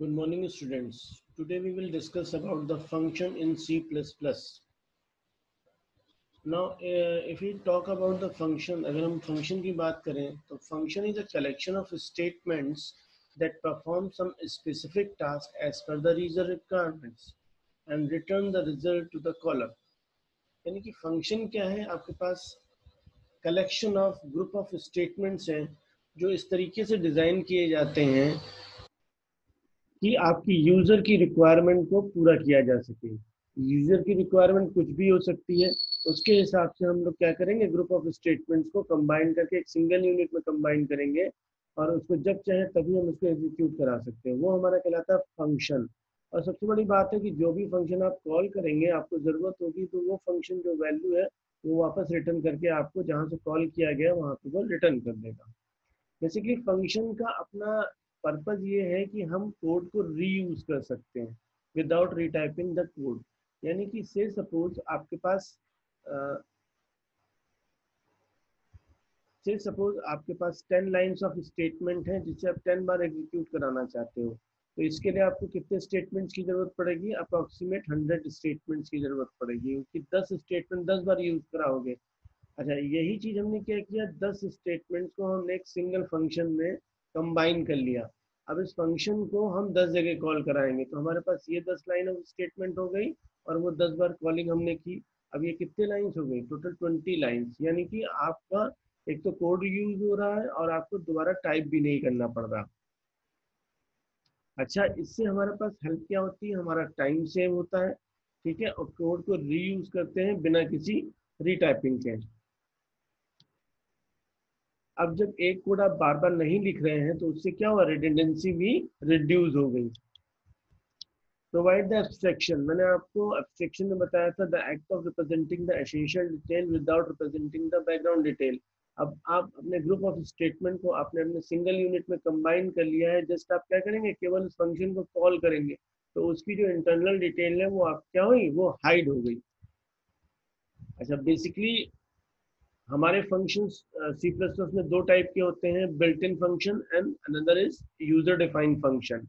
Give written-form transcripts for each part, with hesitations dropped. Good morning, students. Today we will discuss about the function in C++. Now, if we talk about the function, अगर हम function की बात करें, तो function is a collection of statements that perform some specific task as per the user requirements and return the result to the caller. यानी कि function क्या है? आपके पास collection of group of statements हैं, जो इस तरीके से डिजाइन किए जाते हैं कि आपकी यूजर की रिक्वायरमेंट को पूरा किया जा सके। यूजर की रिक्वायरमेंट कुछ भी हो सकती है, उसके हिसाब से हम लोग क्या करेंगे, ग्रुप ऑफ स्टेटमेंट्स को कंबाइन करके एक सिंगल यूनिट में कंबाइन करेंगे और उसको जब चाहे तभी हम उसको एग्जीक्यूट करा सकते हैं। वो हमारा कहलाता है फंक्शन। और सबसे बड़ी बात है कि जो भी फंक्शन आप कॉल करेंगे, आपको ज़रूरत होगी तो वो फंक्शन जो वैल्यू है वो वापस रिटर्न करके आपको जहाँ से कॉल किया गया वहाँ पर वो रिटर्न कर देगा। बेसिकली फंक्शन का अपना पर्पस ये है कि हम कोड को रीयूज कर सकते हैं विदाउट रीटाइपिंग द कोड। यानी कि से सपोज आपके पास से सपोज आपके पास 10 लाइन्स ऑफ स्टेटमेंट हैं जिसे आप 10 बार एग्जीक्यूट कराना चाहते हो, तो इसके लिए आपको कितने स्टेटमेंट्स की जरूरत पड़ेगी? अप्रॉक्सीमेट 100 स्टेटमेंट्स की जरूरत पड़ेगी, क्योंकि 10 स्टेटमेंट 10 बार यूज कराओगे। अच्छा, यही चीज हमने क्या किया, 10 स्टेटमेंट्स को हमने एक सिंगल फंक्शन में कंबाइन कर लिया। अब इस फंक्शन को हम 10 जगह कॉल कराएंगे, तो हमारे पास ये 10 लाइन ऑफ स्टेटमेंट हो गई और वो 10 बार कॉलिंग हमने की। अब ये कितने लाइंस हो गई? Total 20 lines. यानी कि आपका एक तो कोड यूज हो रहा है और आपको दोबारा टाइप भी नहीं करना पड़ रहा। अच्छा, इससे हमारे पास हेल्प क्या होती है? हमारा टाइम सेव होता है, ठीक है, और कोड को रीयूज करते हैं बिना किसी रीटाइपिंग के। अब जब एक कोड आप बार बार नहीं लिख रहे हैं तो उससे क्या हुआ, रिडंडेंसी भी रिड्यूस हो गई। प्रोवाइड द एब्स्ट्रैक्शन, मैंने आपको एब्स्ट्रैक्शन में बताया था, the act of representing the essential detail without representing the background detail. अब आप अपने ग्रुप ऑफ स्टेटमेंट को आपने अपने सिंगल यूनिट में कंबाइन कर लिया है। जस्ट आप क्या करेंगे, केवल उस फंक्शन को कॉल करेंगे तो उसकी जो इंटरनल डिटेल है वो आप क्या हुई, वो हाइड हो गई। अच्छा, बेसिकली हमारे फंक्शंस C++ में दो टाइप के होते हैं, built in function and another is user defined function.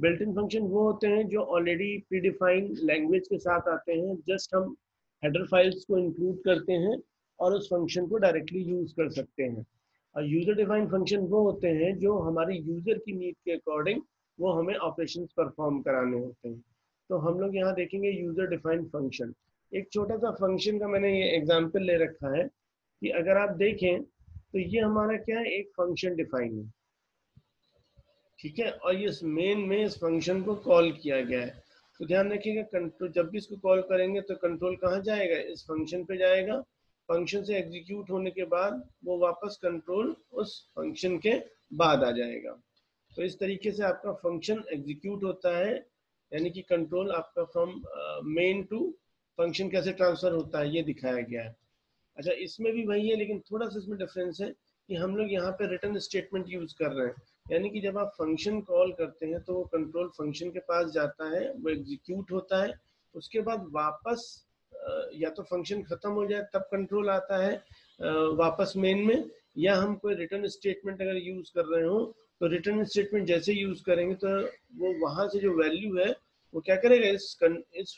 Built in function वो होते हैं जो ऑलरेडी प्री डिफाइंड लैंग्वेज के साथ आते हैं, जस्ट हम हेडर फाइल्स को इंक्लूड करते हैं और उस फंक्शन को डायरेक्टली यूज कर सकते हैं। और यूजर डिफाइंड फंक्शन वो होते हैं जो हमारे यूजर की नीड के अकॉर्डिंग वो हमें ऑपरेशंस परफॉर्म कराने होते हैं। तो हम लोग यहाँ देखेंगे यूजर डिफाइंड फंक्शन। एक छोटा सा फंक्शन का मैंने ये एग्जाम्पल ले रखा है कि अगर आप देखें तो ये हमारा क्या है, एक फंक्शन डिफाइन है, ठीक है, और ये मेन में इस फंक्शन को कॉल किया गया है। तो ध्यान रखिएगा, कंट्रोल जब भी इसको कॉल करेंगे तो कंट्रोल कहाँ जाएगा, इस फंक्शन पे जाएगा। फंक्शन से एग्जीक्यूट होने के बाद वो वापस कंट्रोल उस फंक्शन के बाद आ जाएगा। तो इस तरीके से आपका फंक्शन एग्जीक्यूट होता है, यानी कि कंट्रोल आपका फ्रॉम मेन टू फंक्शन कैसे ट्रांसफर होता है ये दिखाया गया है। अच्छा, इसमें भी वही है, लेकिन थोड़ा सा इसमें डिफरेंस है कि हम लोग यहाँ पे रिटर्न स्टेटमेंट यूज कर रहे हैं। यानी कि जब आप फंक्शन कॉल करते हैं तो वो कंट्रोल फंक्शन के पास जाता है, वो एग्जीक्यूट होता है, उसके बाद वापस या तो फंक्शन खत्म हो जाए तब कंट्रोल आता है वापस मेन में, या हम कोई रिटर्न स्टेटमेंट अगर यूज कर रहे हो तो रिटर्न स्टेटमेंट जैसे यूज करेंगे तो वो वहाँ से जो वैल्यू है वो क्या करेगा, इस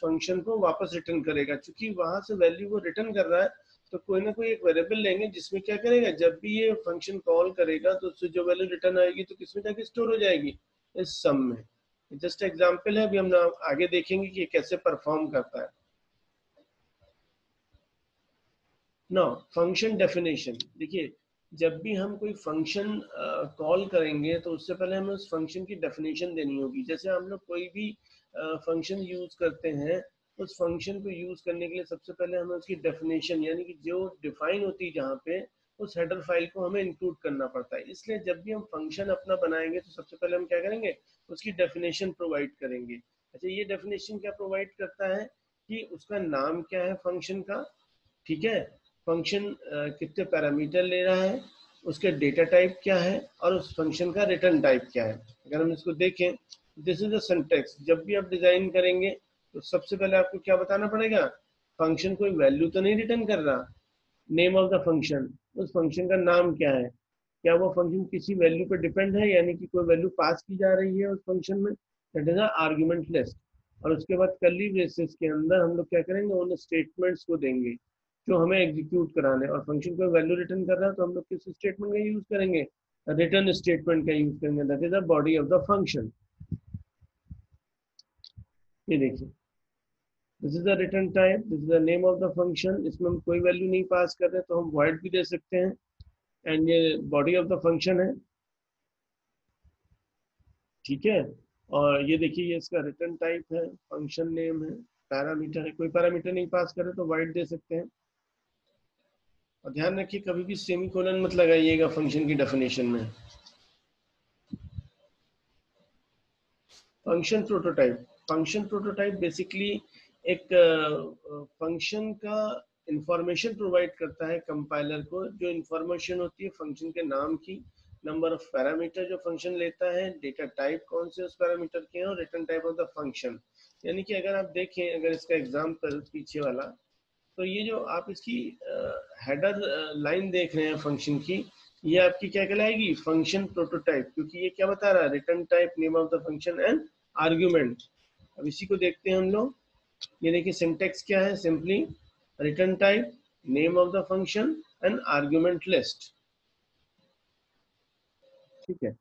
फंक्शन को वापस रिटर्न करेगा। चूंकि वहाँ से वैल्यू वो रिटर्न कर रहा है तो कोई ना कोई एक वेरिएबल लेंगे जिसमें क्या करेगा, जब भी ये फंक्शन कॉल करेगा तो उससे जो वैल्यू रिटर्न आएगी तो किसमें जाके स्टोर हो जाएगी, इस सम में। जस्ट एग्जांपल है, अभी हम आगे देखेंगे कि ये कैसे परफॉर्म करता है। नाउ फंक्शन डेफिनेशन, देखिए जब भी हम कोई फंक्शन कॉल करेंगे तो उससे पहले हमें उस फंक्शन की डेफिनेशन देनी होगी। जैसे हम लोग कोई भी फंक्शन यूज करते हैं, उस फंक्शन को यूज करने के लिए सबसे पहले हमें उसकी डेफिनेशन, यानी कि जो डिफाइन होती है जहाँ पे, उस हेडर फाइल को हमें इंक्लूड करना पड़ता है। इसलिए जब भी हम फंक्शन अपना बनाएंगे तो सबसे पहले हम क्या करेंगे, उसकी डेफिनेशन प्रोवाइड करेंगे। अच्छा, ये डेफिनेशन क्या प्रोवाइड करता है कि उसका नाम क्या है फंक्शन का, ठीक है, फंक्शन कितने पैरामीटर ले रहा है, उसके डेटा टाइप क्या है और उस फंक्शन का रिटर्न टाइप क्या है। अगर हम इसको देखें, दिस इज द सिंटैक्स। जब भी आप डिजाइन करेंगे तो सबसे पहले आपको क्या बताना पड़ेगा, फंक्शन कोई वैल्यू तो नहीं रिटर्न कर रहा, नेम ऑफ द फंक्शन, उस फंक्शन का नाम क्या है, क्या वो फंक्शन किसी वैल्यू पर डिपेंड है, यानी कि कोई वैल्यू पास की जा रही है उस फंक्शन में, दैट इज आर्ग्यूमेंट लिस्ट। और उसके बाद कर्ली ब्रेसेस के अंदर हम लोग क्या करेंगे, उन स्टेटमेंट्स को देंगे जो हमें एग्जीक्यूट कराने। और फंक्शन को वैल्यू रिटर्न कर रहा है तो हम लोग किस स्टेटमेंट का यूज करेंगे, रिटर्न स्टेटमेंट का यूज करेंगे, that is the body of the function. ये देखिए, this is the return type, this is the name of the function. इसमें हम कोई वैल्यू नहीं पास कर रहे तो हम वॉइड भी दे सकते हैं, एंड ये बॉडी ऑफ द फंक्शन है, ठीक है। और ये देखिए, ये इसका रिटर्न टाइप है, फंक्शन नेम है, पैरामीटर है, कोई पैरामीटर नहीं पास करे तो वाइड दे सकते हैं। और ध्यान रखिए कभी भी सेमीकोलन मत लगाइएगा फंक्शन की डेफिनेशन में। Function prototype, function prototype basically एक फंक्शन का इंफॉर्मेशन प्रोवाइड करता है कंपाइलर को, जो इंफॉर्मेशन होती है फंक्शन के नाम की, नंबर ऑफ पैरामीटर जो फंक्शन लेता है, डेटा टाइप कौन से उस पैरामीटर के हैं, और return type of the function. यानी कि अगर आप देखें, अगर इसका एग्जाम्पल पीछे वाला, तो ये जो आप इसकी हेडर लाइन देख रहे हैं फंक्शन की, ये आपकी क्या कहलाएगी, फंक्शन प्रोटोटाइप, क्योंकि ये क्या बता रहा है, return type, name of the function and argument. अब इसी को देखते हैं हम लोग। ये देखिए सिंटेक्स क्या है, simply return type, name of the function and argument list, ठीक है।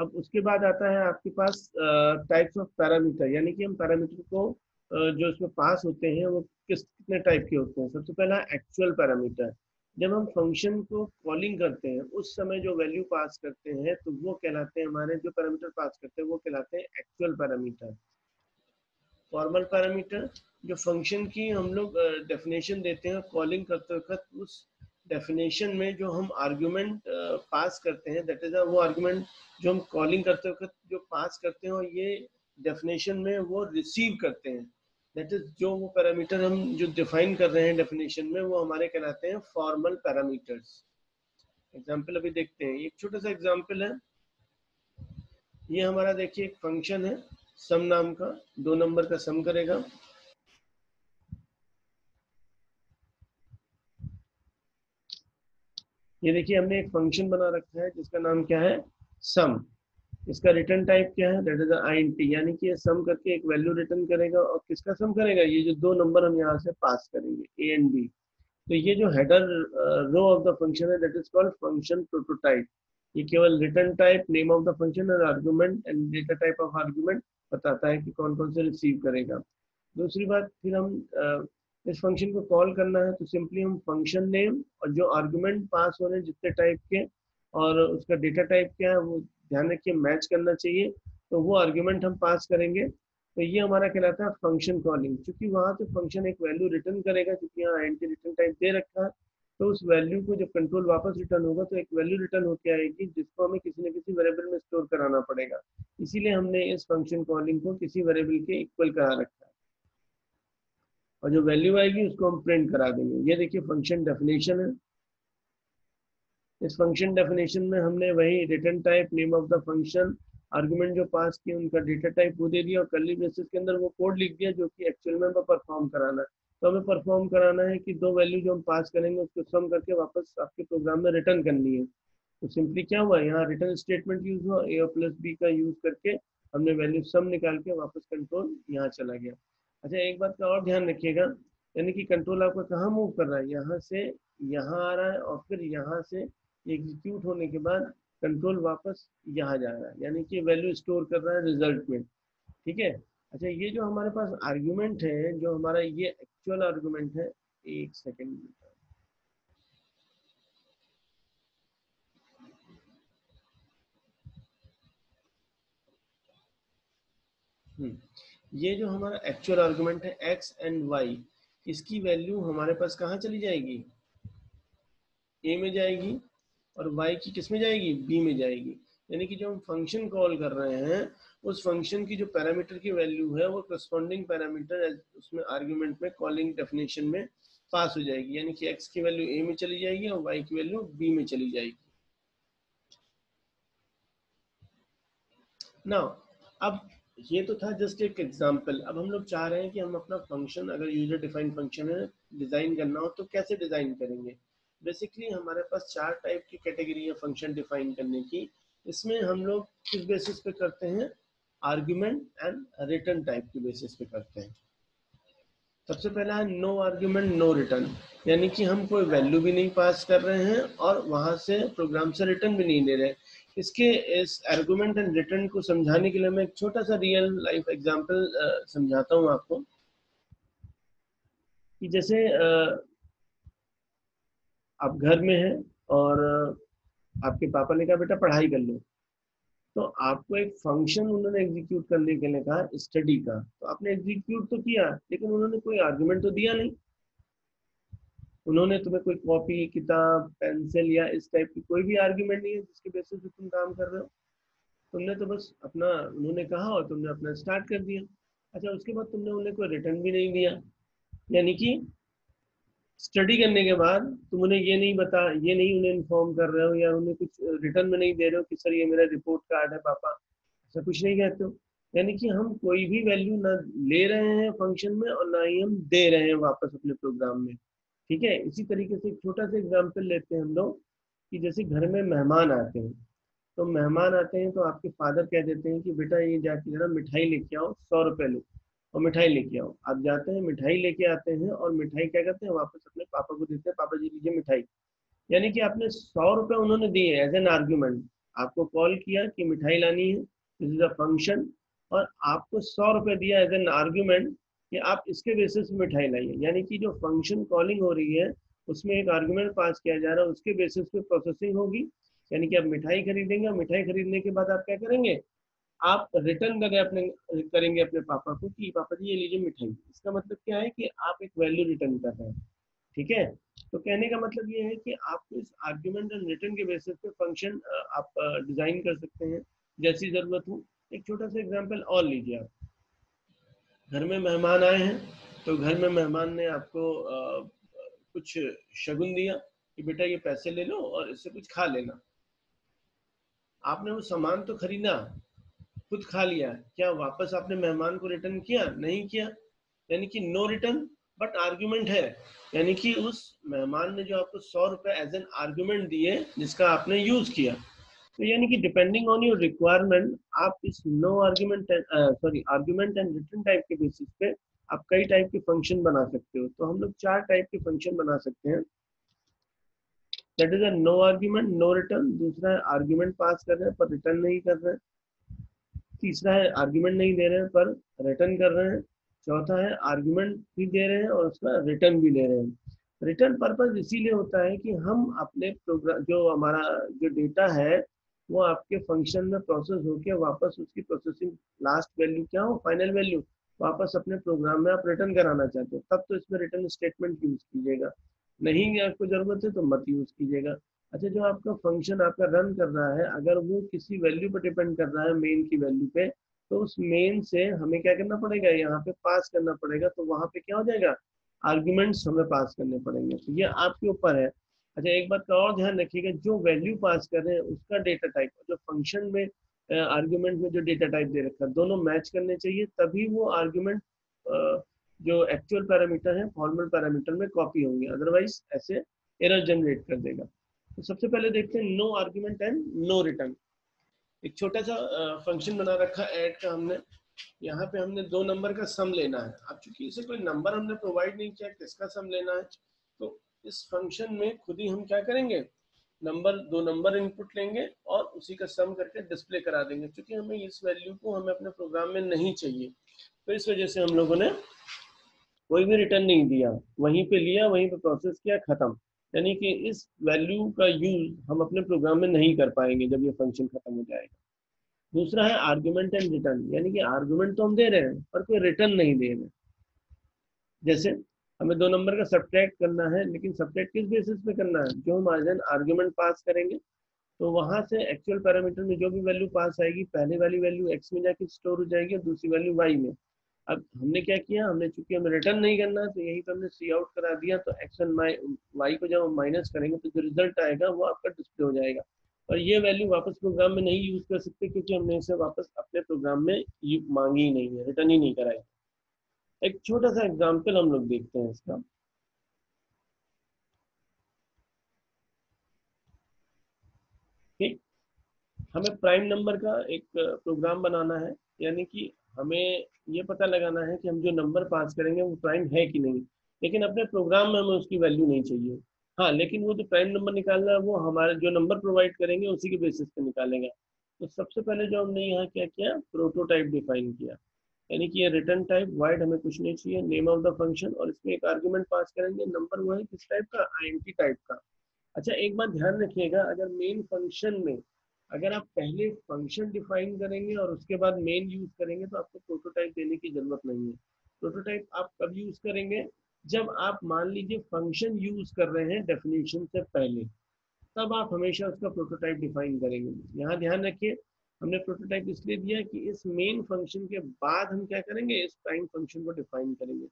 अब उसके बाद आता है आपके पास टाइप्स ऑफ पैरामीटर, यानी कि हम पैरामीटर को जो इसमें पास होते हैं वो कितने टाइप के होते हैं। सबसे पहला एक्चुअल पैरामीटर, जब हम फंक्शन को कॉलिंग करते हैं उस समय जो वैल्यू पास करते हैं तो वो कहलाते हैं हमारे, जो पैरामीटर पास करते हैं वो कहलाते हैं एक्चुअल पैरामीटर। फॉर्मल पैरामीटर, जो फंक्शन की हम लोग डेफिनेशन देते हैं कॉलिंग करते वक्त, उस डेफिनेशन में जो हम आर्ग्यूमेंट पास करते हैं, दैट इज वो आर्ग्यूमेंट जो हम कॉलिंग करते वक्त जो पास करते हैं, और ये डेफिनेशन में वो रिसीव करते हैं, दैट इज जो वो पैरामीटर हम जो डिफाइन कर रहे हैं डेफिनेशन में, वो हमारे कहलाते हैं फॉर्मल पैरामीटर्स। एग्जांपल अभी देखते हैं, एक छोटा सा एग्जांपल है। ये हमारा देखिए एक फंक्शन है सम नाम का, दो नंबर का सम करेगा। ये देखिए हमने एक फंक्शन बना रखा है जिसका नाम क्या है, सम। इसका रिटर्न टाइप क्या है, दैट इज int, यानी कि ये सम करके एक वैल्यू रिटर्न करेगा। और किसका सम करेगा, ये जो दो नंबर हम यहाँ से पास करेंगे, a एंड b। तो ये जो header row of the function है, that is called function prototype. ये केवल return type, name of the function and argument and data type of argument बताता है कि कौन कौन से रिसीव करेगा। दूसरी बात, फिर हम इस फंक्शन को कॉल करना है तो सिंपली हम फंक्शन नेम और जो आर्गुमेंट पास हो रहे हैं जितने टाइप के और उसका डेटा टाइप क्या है वो ध्यान रखिए मैच करना चाहिए, तो वो आर्गुमेंट हम पास करेंगे। तो ये हमारा कहलाता है फंक्शन कॉलिंग। चूंकि वहाँ से फंक्शन एक वैल्यू रिटर्न करेगा, चूंकि यहाँ एंटी रिटर्न टाइप दे रखा है, तो उस वैल्यू को जब कंट्रोल वापस रिटर्न होगा तो एक वैल्यू रिटर्न होकर आएगी जिसको हमें किसी न किसी वेरिएबल में स्टोर कराना पड़ेगा। इसीलिए हमने इस फंक्शन कॉलिंग को किसी वेरिएबल के इक्वल करा रखा है, और जो वैल्यू आएगी उसको हम प्रिंट करा देंगे। ये देखिए फंक्शन डेफिनेशन है। इस फंक्शन डेफिनेशन में हमने वही return type, name of the function, argument जो पास किए उनका डेटा टाइप वो दे दिया, और कर्ली ब्रेसेस के अंदर वो कोड लिख दिया जो कि एक्चुअल में हमें परफॉर्म कराना है। तो हमें परफॉर्म कराना है कि दो वैल्यू जो हम पास करेंगे उसको सम करके वापस आपके प्रोग्राम में रिटर्न करनी है। तो सिंपली क्या हुआ, यहाँ रिटर्न स्टेटमेंट यूज हुआ, ए प्लस बी का यूज करके हमने वैल्यू सम निकाल के वापस कंट्रोल यहाँ चला गया। अच्छा, एक बात का और ध्यान रखिएगा, यानी कि कंट्रोल आपका कहाँ मूव कर रहा है, यहाँ से यहाँ आ रहा है और फिर यहाँ से एग्जीक्यूट होने के बाद कंट्रोल वापस यहाँ जा रहा है, यानी कि वैल्यू स्टोर कर रहा है रिजल्ट में, ठीक है। अच्छा, ये जो हमारे पास आर्गुमेंट है, जो हमारा ये एक्चुअल आर्गुमेंट है, एक सेकेंड, ये जो हमारा एक्चुअल आर्गुमेंट है एक्स एंड वाई, इसकी वैल्यू हमारे पास कहाँ चली जाएगी, ए में जाएगी, और वाई की किस में जाएगी, बी में जाएगी। यानी कि जो हम फंक्शन कॉल कर रहे हैं उस फंक्शन की जो पैरामीटर की वैल्यू है वो करस्पॉन्डिंग पैरामीटर उसमें आर्गुमेंट में कॉलिंग डेफिनेशन में पास हो जाएगी। यानी कि एक्स की वैल्यू ए में चली जाएगी और वाई की वैल्यू बी में चली जाएगी। नाउ, अब ये तो था जस्ट एक एग्जांपल। अब हम लोग चाह रहे हैं कि हम अपना फंक्शन, अगर यूजर डिफाइंड फंक्शन है, डिजाइन करना हो तो कैसे डिजाइन करेंगे। बेसिकली हमारे पास चार टाइप की कैटेगरी है फंक्शन डिफाइन करने की। इसमें हम लोग किस बेसिस पे करते हैं, आर्ग्यूमेंट एंड रिटर्न टाइप के बेसिस पे करते हैं। सबसे पहला है नो आर्ग्यूमेंट नो रिटर्न, यानी कि हम कोई वैल्यू भी नहीं पास कर रहे हैं और वहां से प्रोग्राम से रिटर्न भी नहीं ले रहे। इस आर्ग्यूमेंट एंड रिटर्न को समझाने के लिए मैं एक छोटा सा रियल लाइफ एग्जांपल समझाता हूं आपको कि जैसे आप घर में हैं और आपके पापा ने कहा बेटा पढ़ाई कर लो, तो आपको एक फंक्शन उन्होंने एग्जीक्यूट करने के लिए कहा स्टडी का, तो आपने एग्जीक्यूट तो किया लेकिन उन्होंने कोई आर्गुमेंट तो दिया नहीं। उन्होंने तुम्हें कोई कॉपी किताब पेंसिल या इस टाइप की कोई भी आर्गुमेंट नहीं है जिसके बेसिस पे तुम काम कर रहे हो। तुमने तो बस अपना उन्होंने कहा और तुमने अपना स्टार्ट कर दिया। अच्छा, उसके बाद तुमने उन्हें कोई रिटर्न भी नहीं दिया, यानी कि स्टडी करने के बाद तुम उन्हें ये नहीं उन्हें इन्फॉर्म कर रहे हो या उन्हें कुछ रिटर्न में नहीं दे रहे हो कि सर ये मेरा रिपोर्ट कार्ड है पापा, ऐसा कुछ नहीं कहते हो। यानी कि हम कोई भी वैल्यू ना ले रहे हैं फंक्शन में और ना ही हम दे रहे हैं वापस अपने प्रोग्राम में। ठीक है, इसी तरीके से एक छोटा सा एग्जाम्पल लेते हैं हम लोग कि जैसे घर में मेहमान आते हैं, तो मेहमान आते हैं तो आपके फादर कह देते हैं कि बेटा ये जाके जरा मिठाई लेके आओ, 100 रुपये लो और मिठाई लेके आओ। आप जाते हैं मिठाई लेके आते हैं और मिठाई क्या करते हैं वापस अपने पापा को देते हैं, पापा जी लीजिए मिठाई। यानी कि आपने 100 रुपये उन्होंने दिए एज एन आर्ग्यूमेंट, आपको कॉल किया कि मिठाई लानी है, दिस इज अ फंक्शन, और आपको 100 रुपये दिया एज एन आर्ग्यूमेंट कि आप इसके बेसिस मिठाई लाइए। यानी कि जो फंक्शन कॉलिंग हो रही है उसमें एक आर्ग्यूमेंट पास किया जा रहा है, उसके बेसिस पे प्रोसेसिंग होगी। यानी कि आप मिठाई खरीदेंगे और मिठाई खरीदने के बाद आप क्या करेंगे, आप रिटर्न करेंगे अपने पापा को कि पापा जी ये लीजिए मिठाई। इसका मतलब क्या है कि आप एक वैल्यू रिटर्न कर रहे हैं। ठीक है, तो कहने का मतलब ये है कि आप इस आर्ग्यूमेंट एंड रिटर्न के बेसिस पे फंक्शन आप डिजाइन कर सकते हैं जैसी जरूरत हो। एक छोटा सा एग्जांपल और लीजिए, आप घर में मेहमान आए हैं तो घर में मेहमान ने आपको कुछ शगुन दिया कि बेटा ये पैसे ले लो और इससे कुछ खा लेना। आपने वो सामान तो खरीदा, खुद खा लिया, क्या वापस आपने मेहमान को रिटर्न किया? नहीं किया। यानी कि नो रिटर्न बट आर्ग्यूमेंट है, यानी कि उस मेहमान ने जो आपको 100 रुपये एज एन आर्ग्यूमेंट दिए जिसका आपने यूज किया। तो यानी कि डिपेंडिंग ऑन योर रिक्वायरमेंट आप इस आर्ग्यूमेंट एंड रिटर्न टाइप के बेसिस पे आप कई टाइप के फंक्शन बना सकते हो। तो हम लोग 4 टाइप के फंक्शन बना सकते हैं, that is a no argument no return. दूसरा है आर्ग्यूमेंट पास कर रहे हैं पर रिटर्न नहीं कर रहे हैं। तीसरा है आर्ग्यूमेंट नहीं दे रहे हैं पर रिटर्न कर रहे हैं। चौथा है आर्ग्यूमेंट भी दे रहे हैं और उसका रिटर्न भी ले रहे हैं। रिटर्न पर्पस इसीलिए होता है कि हम अपने प्रोग्राम जो हमारा जो डेटा है वो आपके फंक्शन में प्रोसेस होकर वापस उसकी प्रोसेसिंग लास्ट वैल्यू क्या हो, फाइनल वैल्यू वापस अपने प्रोग्राम में आप रिटर्न कराना चाहते हो, तब तो इसमें रिटर्न स्टेटमेंट यूज कीजिएगा, नहीं आपको जरूरत है तो मत यूज कीजिएगा। अच्छा, जो आपका फंक्शन आपका रन कर रहा है अगर वो किसी वैल्यू पर डिपेंड कर रहा है, मेन की वैल्यू पे, तो उस मेन से हमें क्या करना पड़ेगा, यहाँ पे पास करना पड़ेगा। तो वहाँ पे क्या हो जाएगा, आर्ग्यूमेंट्स हमें पास करने पड़ेंगे। तो ये आपके ऊपर है। अच्छा, एक बात का और ध्यान रखिएगा, जो वैल्यू पास कर रहे हैं उसका डेटा टाइप जो फंक्शन में आर्ग्यूमेंट में जो डेटा टाइप दे रखा है दोनों मैच करने चाहिए, तभी वो आर्ग्यूमेंट जो एक्चुअल पैरामीटर है फॉर्मल पैरामीटर में कॉपी होंगे, अदरवाइज ऐसे एरर जनरेट कर देगा। तो सबसे पहले देखते हैं no argument and no return. एक छोटा सा फंक्शन बना रखा है ऐड का हमने, यहाँ पे हमने 2 नंबर का सम लेना है। अब चूंकि इसे कोई नंबर हमने प्रोवाइड नहीं किया किसका सम लेना है, तो इस फंक्शन में खुद ही हम क्या करेंगे, 2 नंबर इनपुट लेंगे और उसी का सम करके डिस्प्ले करा देंगे। चूंकि हमें इस वैल्यू को हमें अपने प्रोग्राम में नहीं चाहिए, तो इस वजह से हम लोगों ने कोई भी रिटर्न नहीं दिया, वहीं पर लिया वहीं पर प्रोसेस किया, खत्म। यानी कि इस वैल्यू का यूज हम अपने प्रोग्राम में नहीं कर पाएंगे जब ये फंक्शन खत्म हो जाएगा। दूसरा है आर्ग्यूमेंट एंड रिटर्न, यानी कि आर्ग्यूमेंट तो हम दे रहे हैं पर कोई रिटर्न नहीं दे रहे। जैसे हमें 2 नंबर का सबट्रैक्ट करना है, लेकिन सबट्रैक्ट किस बेसिस पे करना है, जो हम आज आर्ग्यूमेंट पास करेंगे तो वहां से एक्चुअल पैरामीटर में जो भी वैल्यू पास आएगी पहले वाली वैल्यू एक्स में जाके स्टोर हो जाएगी और दूसरी वैल्यू वाई में। अब हमने क्या किया, हमने चूंकि हमें रिटर्न नहीं करना तो यहीं पर हमने सी आउट करा दिया, तो एक्स एंड वाई को जब हम माइनस करेंगे तो जो रिजल्ट आएगा वो आपका डिस्प्ले हो जाएगा। और ये वैल्यू वापस प्रोग्राम में नहीं यूज कर सकते क्योंकि हमने इसे वापस अपने प्रोग्राम में मांगी ही नहीं है, रिटर्न ही नहीं कराई। एक छोटा सा एग्जाम्पल हम लोग देखते हैं इसका। ठीक, हमें प्राइम नंबर का एक प्रोग्राम बनाना है, यानी कि हमें ये पता लगाना है कि हम जो नंबर पास करेंगे वो प्राइम है कि नहीं, लेकिन अपने प्रोग्राम में हमें उसकी वैल्यू नहीं चाहिए। हाँ, लेकिन वो जो प्राइम नंबर निकालना है वो हमारे जो नंबर प्रोवाइड करेंगे उसी के बेसिस पे निकालेगा। तो सबसे पहले जो हमने यहाँ क्या किया, प्रोटोटाइप डिफाइन किया, यानी कि ये रिटर्न टाइप वाइड, हमें कुछ नहीं चाहिए, नेम ऑफ द फंक्शन, और इसमें एक आर्ग्यूमेंट पास करेंगे, नंबर वो है किस टाइप का, INT टाइप का। अच्छा, एक बात ध्यान रखिएगा, अगर मेन फंक्शन में अगर आप पहले फंक्शन डिफाइन करेंगे और उसके बाद मेन यूज करेंगे तो आपको प्रोटोटाइप देने की जरूरत नहीं है। प्रोटोटाइप आप कब यूज करेंगे, जब आप मान लीजिए फंक्शन यूज कर रहे हैं डेफिनेशन से पहले, तब आप हमेशा उसका प्रोटोटाइप डिफाइन करेंगे। यहाँ ध्यान रखिए, हमने प्रोटोटाइप इसलिए दिया कि इस मेन फंक्शन के बाद हम क्या करेंगे, इस प्राइम फंक्शन को डिफाइन करेंगे।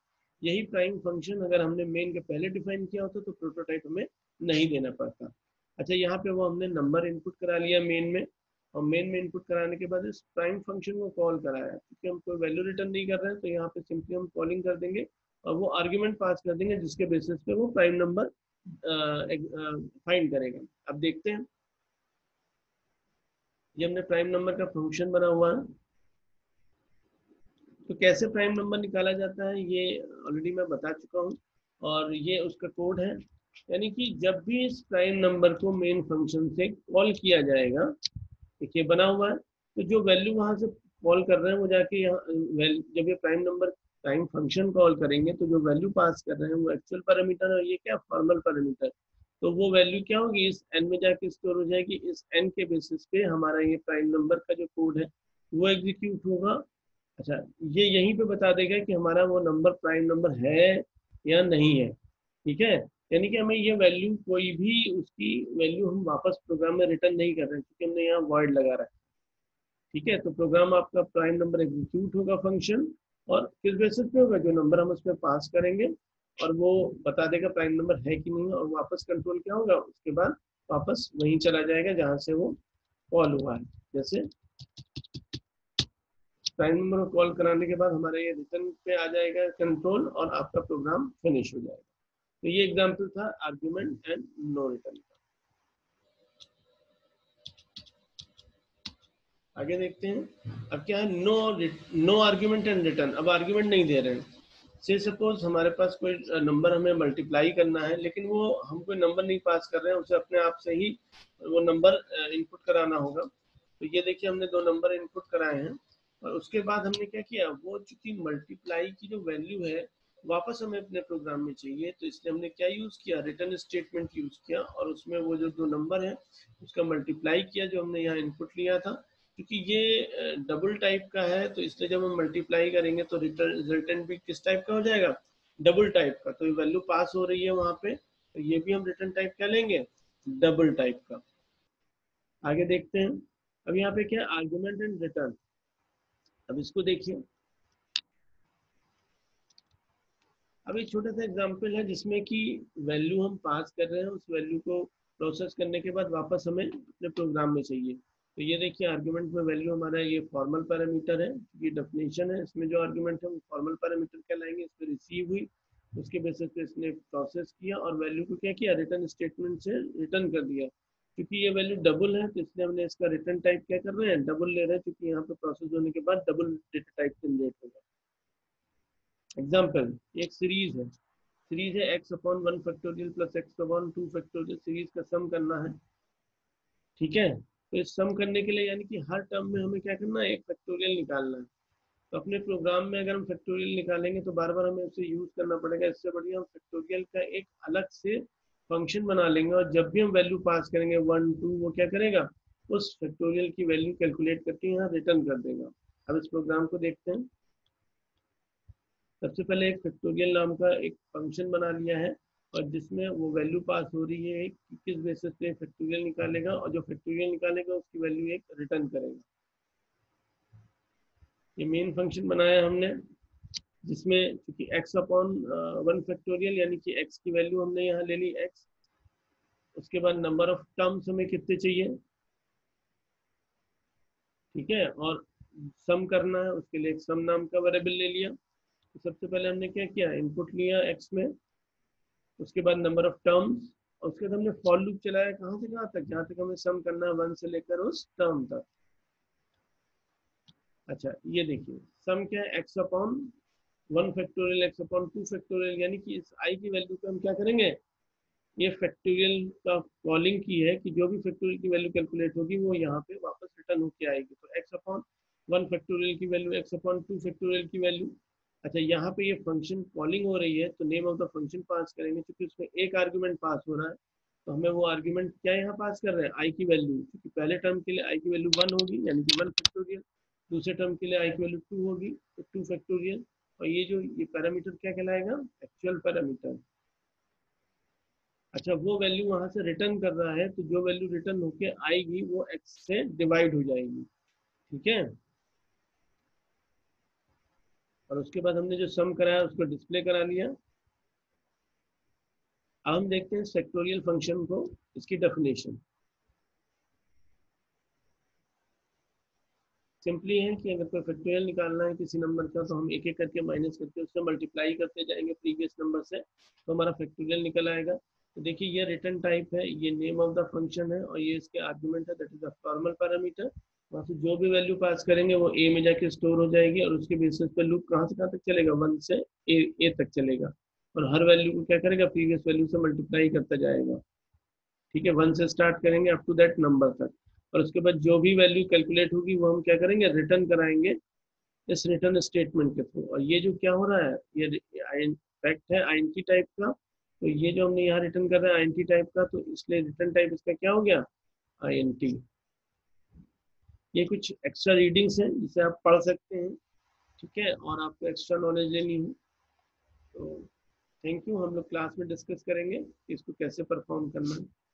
यही प्राइम फंक्शन अगर हमने मेन के पहले डिफाइन किया होता तो प्रोटोटाइप हमें नहीं देना पड़ता। अच्छा, यहाँ पे वो हमने नंबर इनपुट करा लिया मेन में, और मेन में इनपुट कराने के बाद इस प्राइम फंक्शन को कॉल कराया, क्योंकि हम कोई वैल्यू रिटर्न नहीं कर रहे हैं, तो यहाँ पे सिंपली हम कॉलिंग कर देंगे और वो आर्ग्यूमेंट पास कर देंगे जिसके बेसिस पे वो प्राइम नंबर फाइंड करेगा। अब देखते हैं, ये हमने प्राइम नंबर का फंक्शन बना हुआ है, तो कैसे प्राइम नंबर निकाला जाता है ये ऑलरेडी मैं बता चुका हूँ, और ये उसका कोड है। यानी कि जब भी इस प्राइम नंबर को मेन फंक्शन से कॉल किया जाएगा, देखिए बना हुआ है, तो जो वैल्यू वहां से कॉल कर रहे हैं वो जाके यहाँ, जब ये prime number prime function call करेंगे तो जो वैल्यू पास कर रहे हैं वो एक्चुअल पैरामीटर और ये क्या, फॉर्मल पैरामीटर, तो वो वैल्यू क्या होगी, इस एन में जाके स्टोर हो जाएगी। इस एन के बेसिस पे हमारा ये प्राइम नंबर का जो कोड है वो एग्जीक्यूट होगा। अच्छा, ये यहीं पे बता देगा कि हमारा वो नंबर प्राइम नंबर है या नहीं है, ठीक है। यानी कि हमें ये वैल्यू, कोई भी उसकी वैल्यू हम वापस प्रोग्राम में रिटर्न नहीं कर रहे हैं, क्योंकि हमने यहाँ वर्ड लगा रहा है, ठीक है। तो प्रोग्राम आपका प्राइम नंबर एग्जीक्यूट होगा फंक्शन, और किस बेसिस पे होगा, जो नंबर हम उसमें पास करेंगे, और वो बता देगा प्राइम नंबर है कि नहीं, और वापस कंट्रोल क्या होगा, उसके बाद वापस वहीं चला जाएगा जहाँ से वो कॉल हुआ है। जैसे प्राइम नंबर को कॉल कराने के बाद हमारा ये रिटर्न पे आ जाएगा कंट्रोल, और आपका प्रोग्राम फिनिश हो जाएगा। तो ये एग्जाम्पल था आर्ग्यूमेंट एंड नो रिटर्न का। आगे देखते हैं, अब क्या है, नो आर्ग्यूमेंट एंड रिटर्न। अब आर्ग्यूमेंट नहीं दे रहे हैं। से सपोज हमारे पास कोई नंबर हमें मल्टीप्लाई करना है, लेकिन वो हम कोई नंबर नहीं पास कर रहे हैं, उसे अपने आप से ही वो नंबर इनपुट कराना होगा। तो ये देखिए, हमने दो नंबर इनपुट कराए हैं, और उसके बाद हमने क्या किया, वो चूंकि मल्टीप्लाई की जो वैल्यू है वापस हमें अपने प्रोग्राम में चाहिए, तो इसलिए हमने क्या यूज किया, रिटर्न स्टेटमेंट यूज किया, और उसमें वो जो दो नंबर है उसका मल्टीप्लाई किया जो हमने यहाँ इनपुट लिया था। क्योंकि ये डबल टाइप का है, तो इसलिए जब हम मल्टीप्लाई करेंगे तो रिटर्न भी किस टाइप का हो जाएगा, डबल टाइप का। तो ये वैल्यू पास हो रही है वहाँ पे, तो ये भी हम रिटर्न टाइप क्या लेंगे, डबल टाइप का। आगे देखते हैं, अब यहाँ पे क्या है, आर्ग्यूमेंट एंड रिटर्न। अब इसको देखिए, अब एक छोटा सा एग्जांपल है जिसमें कि वैल्यू हम पास कर रहे हैं, उस वैल्यू को प्रोसेस करने के बाद वापस हमें अपने प्रोग्राम में चाहिए। तो ये देखिए, आर्गुमेंट में वैल्यू हमारा ये फॉर्मल पैरामीटर है, ये डेफिनेशन है, इसमें जो आर्गुमेंट है वो फॉर्मल पैरामीटर कहलाएंगे। इस पर रिसीव हुई, उसके बेसिस पे इसने प्रोसेस किया और वैल्यू को क्या किया, रिटर्न स्टेटमेंट से रिटर्न कर दिया। क्योंकि ये वैल्यू डबल है तो इसलिए हमने इसका रिटर्न टाइप क्या कर रहे हैं, डबल ले रहे हैं, क्योंकि यहाँ पे प्रोसेस होने के बाद डबल डेटा टाइप जनरेट होगा। एग्जाम्पल, एक सीरीज है, सीरीज है x upon 1 factorial plus x upon 2 factorial, series का सम करना है, ठीक है। तो इस सम करने के लिए यानी कि हर टर्म में हमें क्या करना है, एक फैक्टोरियल निकालना है। तो अपने प्रोग्राम में अगर हम फैक्टोरियल निकालेंगे तो बार बार हमें उसे यूज करना पड़ेगा, इससे बढ़िया हम फैक्टोरियल का एक अलग से फंक्शन बना लेंगे, और जब भी हम वैल्यू पास करेंगे 1, 2, वो क्या करेगा, उस फैक्टोरियल की वैल्यू कैलकुलेट करके यहाँ रिटर्न कर देगा। अब इस प्रोग्राम को देखते हैं। सबसे पहले एक फैक्टोरियल नाम का एक फंक्शन बना लिया है, और जिसमें वो वैल्यू पास हो रही है कि किस बेसिस पे फैक्टोरियल निकालेगा, और जो फैक्टोरियल निकालेगा उसकी वैल्यू एक रिटर्न करेगा। ये मेन फंक्शन बनाया हमने, जिसमें चूंकि x अपॉन 1 फैक्टोरियल यानी कि x की वैल्यू हमने यहाँ ले ली x, उसके बाद नंबर ऑफ टर्म्स हमें कितने चाहिए, ठीक है, और सम करना है, उसके लिए एक सम नाम का वेरिएबल ले लिया। सबसे पहले हमने क्या किया, इनपुट लिया x में, उसके बाद नंबर ऑफ टर्म्स, और उसके बाद हमने फॉर लूप चलाया, कहां से कहां तक, जहां तक हमें सम करना है 1 से लेकर उस टर्म तक। अच्छा ये देखिए सम क्या है, x upon 1 factorial x upon 2 factorial, यानी कि इस i की वैल्यू को हम क्या करेंगे, ये फैक्टोरियल का कॉलिंग की है कि जो भी फैक्टोरियल की वैल्यू कैलकुलेट होगी वो यहाँ पे वापस रिटर्न होके आएगी। तो x अपॉन 1 फैक्टोरियल की वैल्यू, x अपॉन 2 फैक्टोरियल की वैल्यू। अच्छा यहाँ पे ये फंक्शन कॉलिंग हो रही है तो name of the function pass करेंगे, क्योंकि उसमें एक आर्ग्यूमेंट पास हो रहा है तो हमें वो आर्ग्यूमेंट क्या यहाँ पास कर रहे हैं, आई की वैल्यू, क्योंकि पहले टर्म के लिए आई की वैल्यू 1 होगी यानी कि 1 फैक्टोरियल, दूसरे टर्म के लिए आई की वैल्यू 2 होगी तो 2 फैक्टोरियल, और ये जो ये पैरामीटर क्या कहलाएगा, एक्चुअल पैरामीटर। अच्छा वो वैल्यू वहाँ से रिटर्न कर रहा है तो जो वैल्यू रिटर्न होके आएगी वो एक्स से डिवाइड हो जाएगी, ठीक है। और उसके बाद हमने जो सम कराया उसको डिस्प्ले करा लिया। अब हम देखते हैं सेक्टोरियल फंक्शन को, इसकी डेफिनेशन सिंपली है कि अगर कोई फैक्टोरियल निकालना है किसी नंबर का तो हम एक एक करके माइनस करके उससे मल्टीप्लाई करते जाएंगे प्रीवियस नंबर से, तो हमारा फैक्टोरियल निकल आएगा। तो देखिए ये रिटर्न टाइप है, ये नेम ऑफ द फंक्शन है और ये इसके आर्ग्यूमेंट है, that is the formal parameter. वहाँ से जो भी वैल्यू पास करेंगे वो ए में जाके स्टोर हो जाएगी और उसके बेसिस पर लूप कहाँ से कहाँ तक चलेगा, 1 से ए तक चलेगा और हर वैल्यू को क्या करेगा, प्रीवियस वैल्यू से मल्टीप्लाई करता जाएगा, ठीक है। 1 से स्टार्ट करेंगे अप टू दैट नंबर तक और उसके बाद जो भी वैल्यू कैलकुलेट होगी वो हम क्या करेंगे, रिटर्न कराएंगे इस रिटर्न स्टेटमेंट के थ्रू। और ये जो क्या हो रहा है, ये फैक्ट है आईएनटी टाइप का, तो ये जो हमने यहाँ रिटर्न कर रहा है आईएनटी टाइप का, तो इसलिए रिटर्न टाइप इसका क्या हो गया, आईएनटी। ये कुछ एक्स्ट्रा रीडिंग्स हैं जिसे आप पढ़ सकते हैं, ठीक है, और आपको एक्स्ट्रा नॉलेज लेनी हो तो थैंक यू। हम लोग क्लास में डिस्कस करेंगे इसको कैसे परफॉर्म करना है।